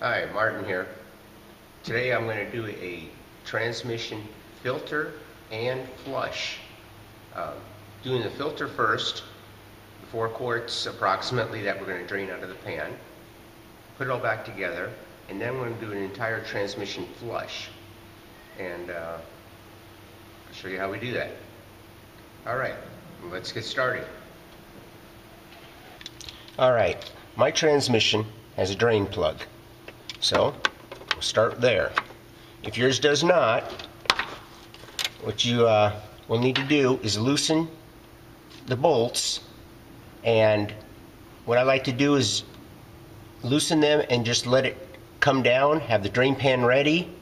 Hi, Martin here. Today I'm going to do a transmission filter and flush. Doing the filter first, the 4 quarts approximately that we're going to drain out of the pan, put it all back together, and then we're going to do an entire transmission flush. And I'll show you how we do that. Alright, let's get started. Alright, my transmission has a drain plug. So, we'll start there. If yours does not, what you will need to do is loosen the bolts, and what I like to do is loosen them and just let it come down, have the drain pan ready,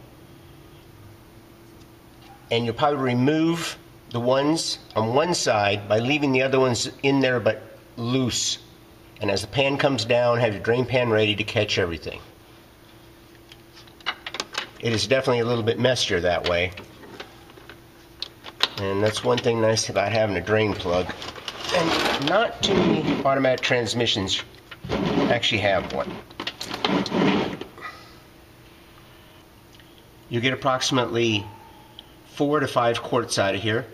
and you'll probably remove the ones on one side by leaving the other ones in there but loose. And as the pan comes down, have your drain pan ready to catch everything. It is definitely a little bit messier that way, and that's one thing nice about having a drain plug. And not too many automatic transmissions actually have one. You get approximately 4 to 5 quarts out of here.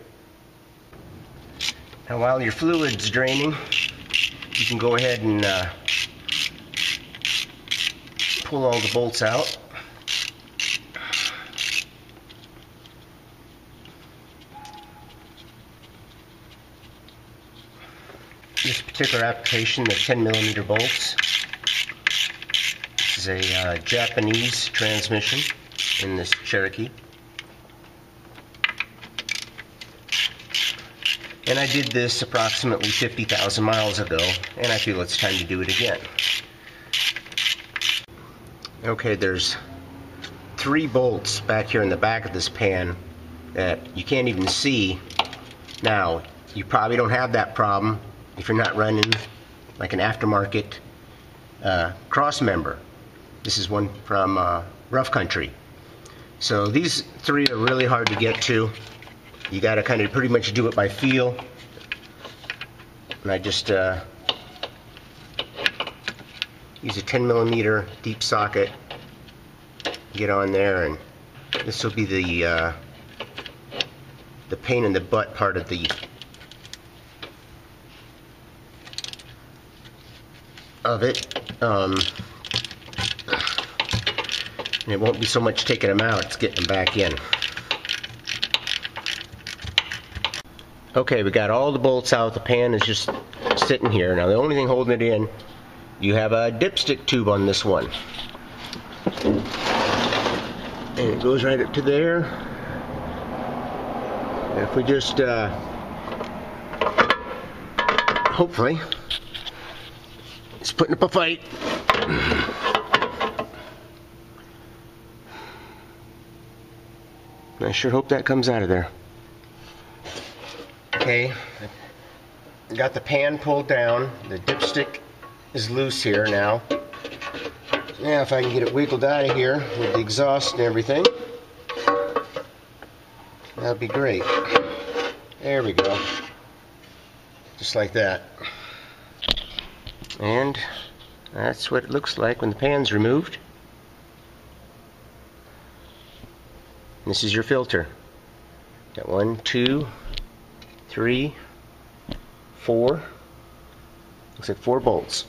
Now while your fluid's draining, you can go ahead and pull all the bolts out. This particular application, the 10mm bolts. This is a Japanese transmission in this Cherokee. And I did this approximately 50,000 miles ago, and I feel it's time to do it again. Okay, there's 3 bolts back here in the back of this pan that you can't even see. Now, you probably don't have that problem if you're not running like an aftermarket cross member. This is one from Rough Country. So these 3 are really hard to get to. You got to kind of pretty much do it by feel. And I just use a 10mm deep socket, get on there, and this will be the pain in the butt part of the it. And it won't be so much taking them out, it's getting them back in. Okay, we got all the bolts out. The pan is just sitting here. Now the only thing holding it in, you have a dipstick tube on this one. And it goes right up to there. And if we just, hopefully, it's putting up a fight. I sure hope that comes out of there. Okay, got the pan pulled down, the dipstick is loose here now. Now if I can get it wiggled out of here with the exhaust and everything, that'd be great. There we go. Just like that. And that's what it looks like when the pan's removed. This is your filter. Got 1, 2, 3, 4, looks like 4 bolts.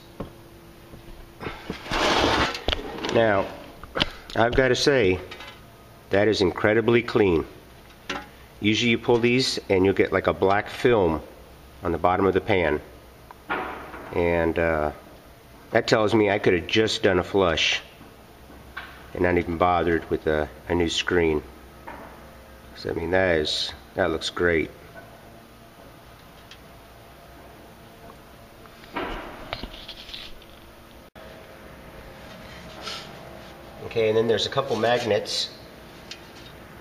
Now, I've got to say, that is incredibly clean. Usually you pull these and you'll get like a black film on the bottom of the pan. And that tells me I could have just done a flush and not even bothered with a new screen. So I mean, that looks great. Okay, and then there's a couple magnets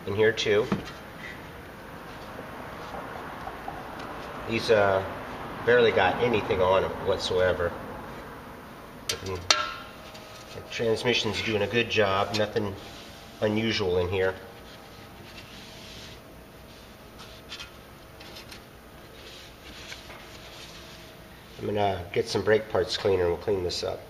in here too. These barely got anything on them whatsoever. The transmission's doing a good job, nothing unusual in here. I'm gonna get some brake parts cleaner and we'll clean this up.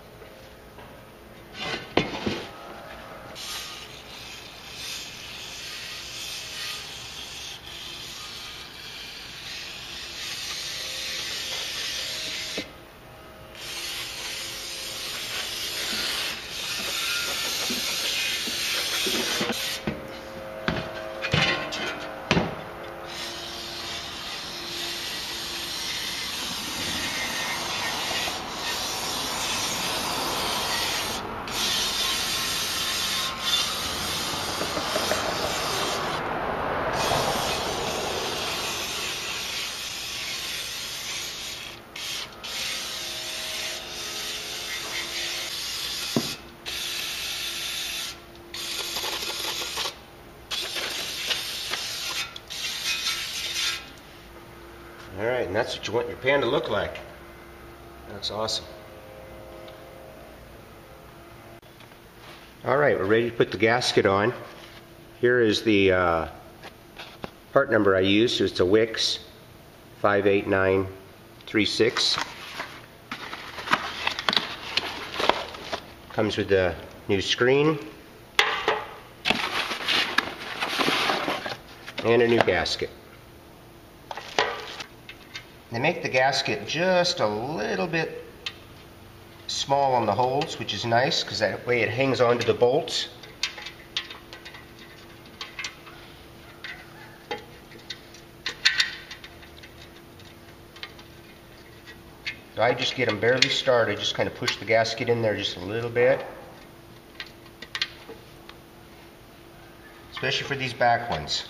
All right, and that's what you want your pan to look like. That's awesome. All right, we're ready to put the gasket on. Here is the part number I used. It's a Wix 58936. Comes with the new screen and a new gasket. They make the gasket just a little bit small on the holes, which is nice because that way it hangs onto the bolts. So I just get them barely started, just kind of push the gasket in there just a little bit. Especially for these back ones.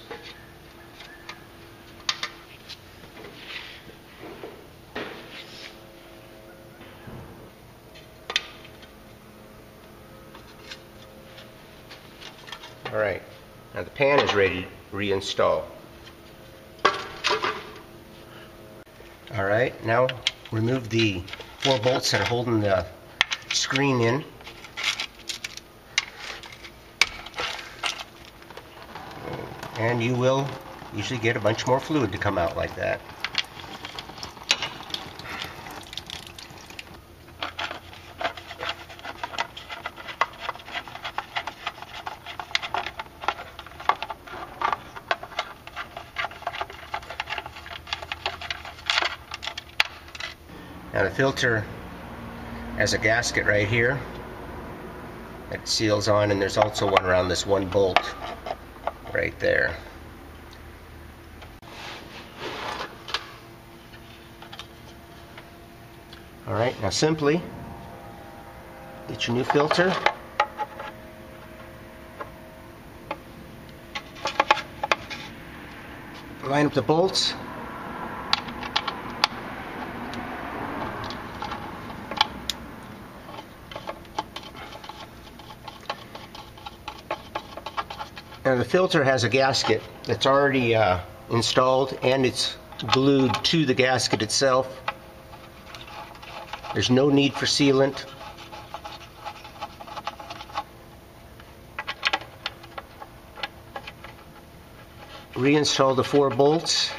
All right, now the pan is ready to reinstall. All right, now remove the 4 bolts that are holding the screen in. And you will usually get a bunch more fluid to come out like that. Now the filter has a gasket right here that seals on, and there's also one around this one bolt right there. All right, now simply get your new filter, line up the bolts, and the filter has a gasket that's already installed, and it's glued to the gasket itself. There's no need for sealant. Reinstall the 4 bolts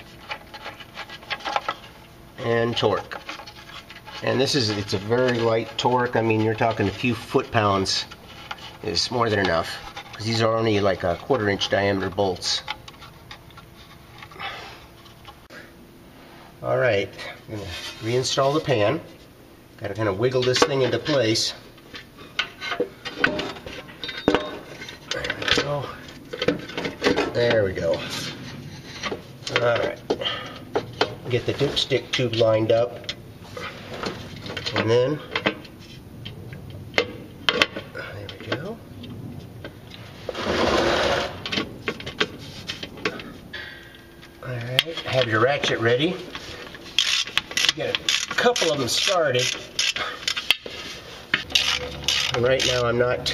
and torque. And this is, it's a very light torque. I mean, you're talking a few foot-pounds. It's more than enough. Because these are only like a 1/4-inch diameter bolts. All right, I'm gonna reinstall the pan. Got to kind of wiggle this thing into place. There we go. There we go. All right. Get the dipstick tube lined up, and then. Have your ratchet ready. Get a couple of them started. And right now I'm not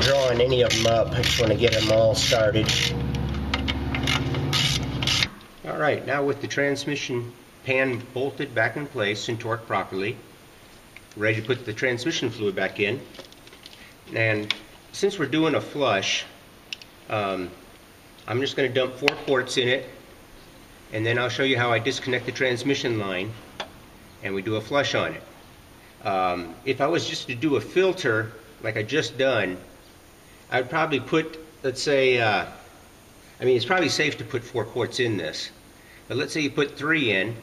drawing any of them up. I just want to get them all started. All right, now with the transmission pan bolted back in place and torqued properly, ready to put the transmission fluid back in. And since we're doing a flush, I'm just going to dump 4 quarts in it. And then I'll show you how I disconnect the transmission line and we do a flush on it. If I was just to do a filter like I just done, I'd probably put, let's say, I mean, it's probably safe to put 4 quarts in this, but let's say you put 3 in,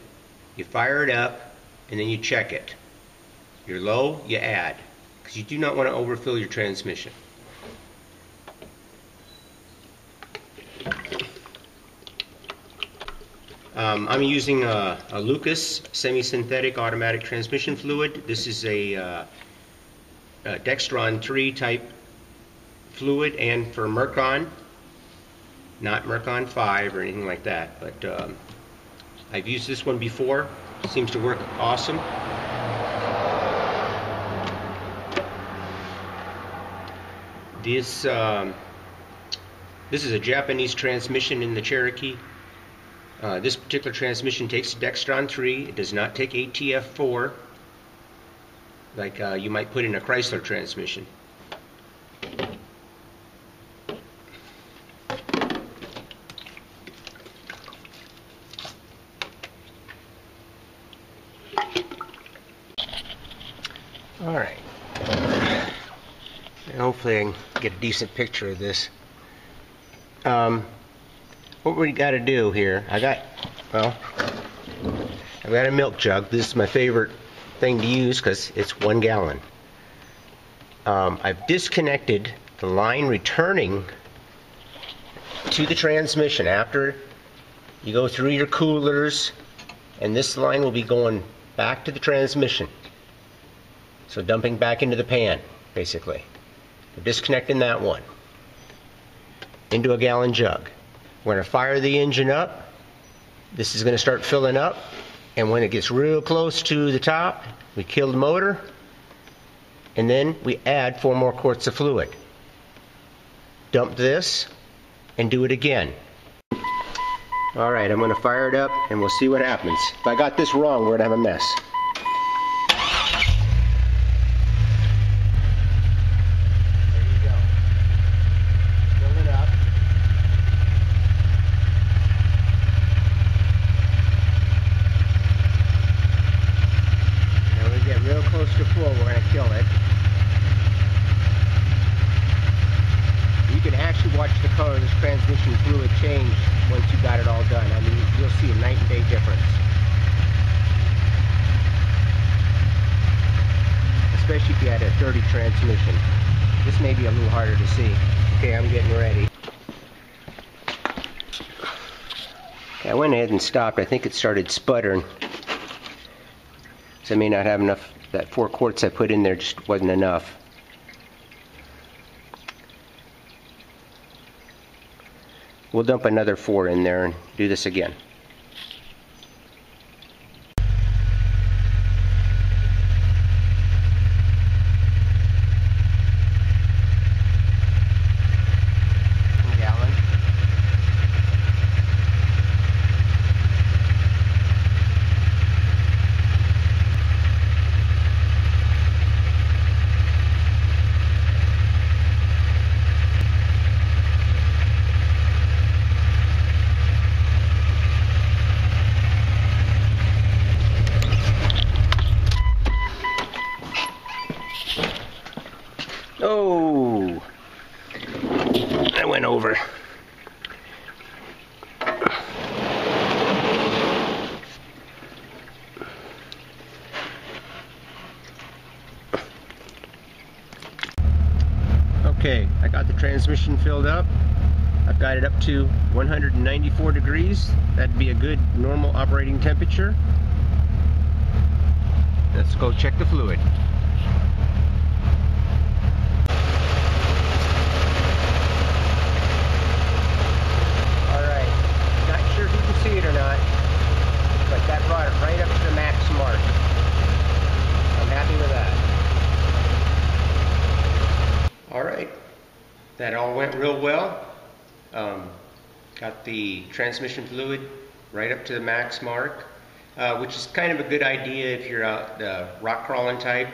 you fire it up, and then you check it. You're low, you add, because you do not want to overfill your transmission. I'm using a Lucas semi-synthetic automatic transmission fluid. This is a Dexron III type fluid, and for Mercon, not Mercon 5 or anything like that. But I've used this one before. It seems to work awesome. This is a Japanese transmission in the Cherokee. This particular transmission takes Dexron 3. It does not take ATF 4, like you might put in a Chrysler transmission. All right. Hopefully I can get a decent picture of this. What we got to do here, I've got a milk jug. This is my favorite thing to use because it's 1 gallon. I've disconnected the line returning to the transmission. After you go through your coolers, and this line will be going back to the transmission. So dumping back into the pan, basically. I'm disconnecting that one into a gallon jug. We're going to fire the engine up. This is going to start filling up, and when it gets real close to the top, we kill the motor, and then we add 4 more quarts of fluid. Dump this and do it again. Alright, I'm going to fire it up and we'll see what happens. If I got this wrong, we're going to have a mess. Transmission fluid change once you got it all done. I mean, you'll see a night and day difference. Especially if you had a dirty transmission. This may be a little harder to see. Okay, I'm getting ready. Okay, I went ahead and stopped. I think it started sputtering. So I may not have enough. That 4 quarts I put in there just wasn't enough. We'll dump another 4 in there and do this again. Oh, I went over. Okay, I got the transmission filled up. I've got it up to 194 degrees. That'd be a good normal operating temperature. Let's go check the fluid. That all went real well. Got the transmission fluid right up to the max mark, which is kind of a good idea if you're out the rock crawling type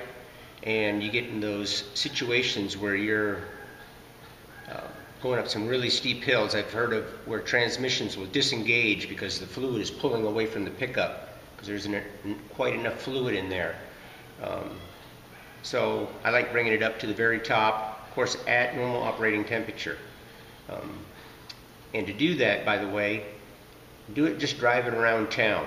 and you get in those situations where you're going up some really steep hills. I've heard of where transmissions will disengage because the fluid is pulling away from the pickup because there isn't quite enough fluid in there. So I like bringing it up to the very top. Of course, at normal operating temperature. And to do that, by the way, do it just driving around town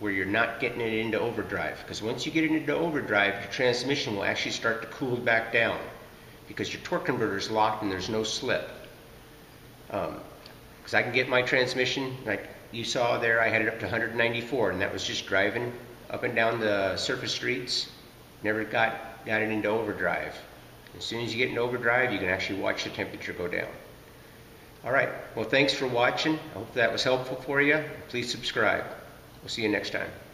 where you're not getting it into overdrive, because once you get it into overdrive, your transmission will actually start to cool back down because your torque converter is locked and there's no slip. Because I can get my transmission, like you saw there, I had it up to 194, and that was just driving up and down the surface streets, never got it into overdrive. As soon as you get in overdrive, you can actually watch the temperature go down. All right, well, thanks for watching. I hope that was helpful for you. Please subscribe. We'll see you next time.